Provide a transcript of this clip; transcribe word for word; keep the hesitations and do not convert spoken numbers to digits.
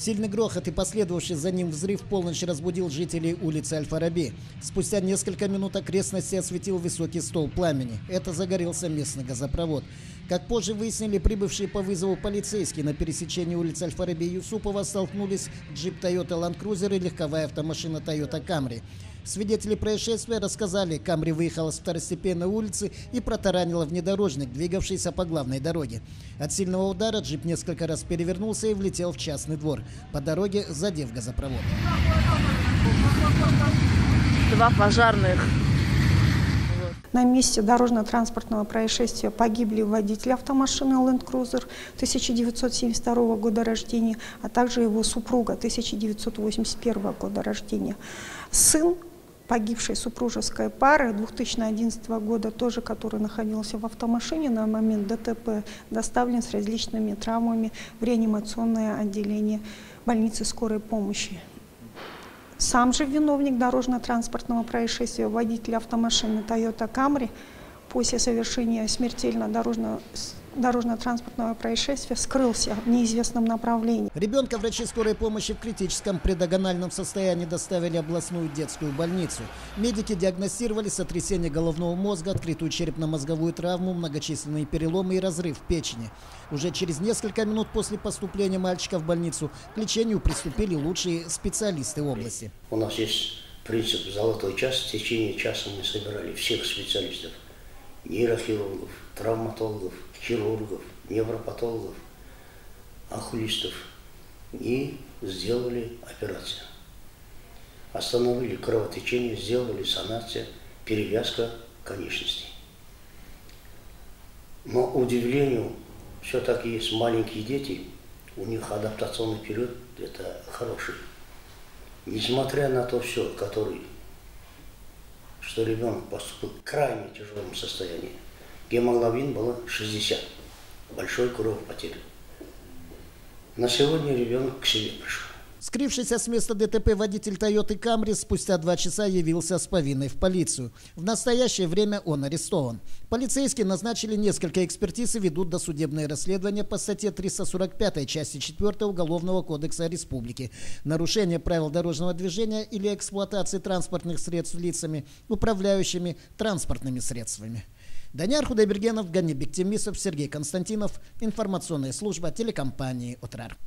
Сильный грохот и последовавший за ним взрыв в полночь разбудил жителей улицы Аль-Фараби. Спустя несколько минут окрестности осветил высокий столб пламени. Это загорелся местный газопровод. Как позже выяснили, прибывшие по вызову полицейские на пересечении улиц Аль-Фараби и Юсупова столкнулись джип Тойота Ленд Крузер и легковая автомашина Тойота Камри. Свидетели происшествия рассказали, Камри выехала с второстепенной улицы и протаранила внедорожник, двигавшийся по главной дороге. От сильного удара джип несколько раз перевернулся и влетел в частный двор, по дороге задев газопровод. Два пожарных. На месте дорожно-транспортного происшествия погибли водитель автомашины Ленд Крузер тысяча девятьсот семьдесят второго года рождения, а также его супруга тысяча девятьсот восемьдесят первого года рождения. Сын погибшей супружеской пары две тысячи одиннадцатого года, тоже который находился в автомашине на момент ДТП, доставлен с различными травмами в реанимационное отделение больницы скорой помощи. Сам же виновник дорожно-транспортного происшествия, водитель автомашины Тойота Камри, после совершения смертельного дорожно-транспортного происшествия скрылся в неизвестном направлении. Ребенка врачи скорой помощи в критическом предагональном состоянии доставили в областную детскую больницу. Медики диагностировали сотрясение головного мозга, открытую черепно-мозговую травму, многочисленные переломы и разрыв в печени. Уже через несколько минут после поступления мальчика в больницу к лечению приступили лучшие специалисты области. У нас есть принцип «золотой час». В течение часа мы собирали всех специалистов: нейрохирургов, травматологов, хирургов, невропатологов, окулистов. И сделали операцию. Остановили кровотечение, сделали санацию, перевязка конечностей. Но, к удивлению, все-таки есть маленькие дети, у них адаптационный период это хороший. Несмотря на то все, который, что ребенок поступил в крайне тяжелом состоянии, гемоглобин было шестьдесят, большой кровопотеря. На сегодня ребенок к себе пришел. Скрывшийся с места ДТП водитель Тойоты Камри спустя два часа явился с повинной в полицию. В настоящее время он арестован. Полицейские назначили несколько экспертиз и ведут досудебное расследование по статье триста сорок пятой части четвёртой Уголовного кодекса Республики. Нарушение правил дорожного движения или эксплуатации транспортных средств лицами, управляющими транспортными средствами. Даняр Худобиргенов, Ганибик Тимисов, Сергей Константинов. Информационная служба телекомпании «Отрар».